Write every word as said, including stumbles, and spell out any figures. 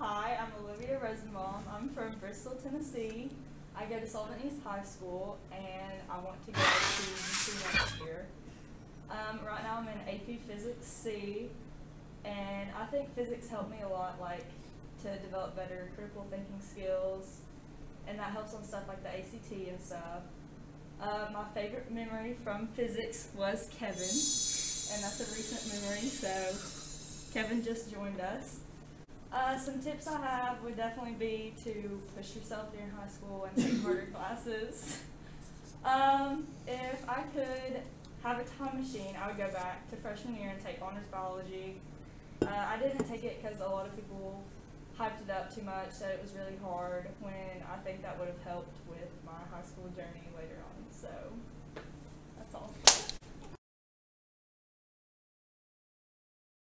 Hi, I'm Olivia Rosenbaum. I'm from Bristol, Tennessee. I go to Sullivan East High School, and I want to go to U T next year. Um, right now I'm in A P Physics C, and I think physics helped me a lot, like to develop better critical thinking skills, and that helps on stuff like the A C T and stuff. Uh, my favorite memory from physics was Kevin, and that's a recent memory, so Kevin just joined us. Uh, some tips I have would definitely be to push yourself during high school and take harder classes. Um, if I could have a time machine, I would go back to freshman year and take honors biology. Uh, I didn't take it because a lot of people hyped it up too much, said it was really hard, when I think that would have helped with my high school journey later on. So that's all.